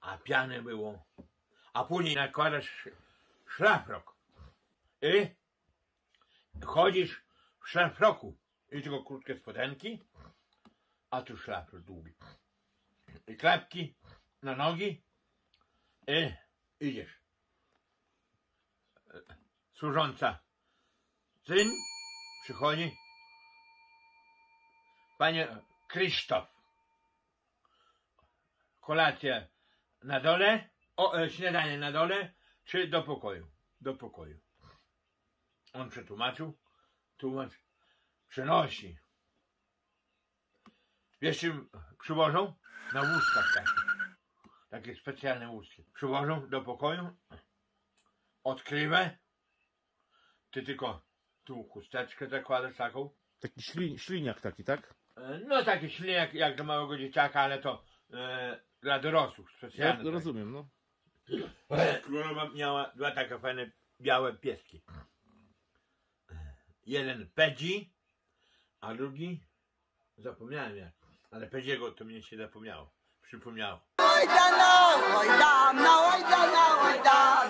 a piany było, a później nakładasz szlafrok i chodzisz w szlafroku i tylko krótkie spodenki, a tu szlafrok długi i klapki na nogi i idziesz. Służąca syn przychodzi: panie Krzysztof, kolację na dole, śniadanie na dole, czy do pokoju? Do pokoju. On przetłumaczył, przenosi. Wiesz, czym przywożą? Na wózkach takich. Takie specjalne wózki. Przywożą do pokoju, odkrywę, ty tylko tu chusteczkę zakładasz taką. Taki śliniak taki, tak? No taki śliniak jak do małego dzieciaka, ale to dla dorosłych specjalnie. Ja rozumiem, no. Królowa miała dwa takie fajne białe pieski. Jeden Pedzi, a drugi zapomniałem jak, ale Pedziego to mnie się zapomniało, przypomniało. Oj dana, oj dana, oj dana, oj dana.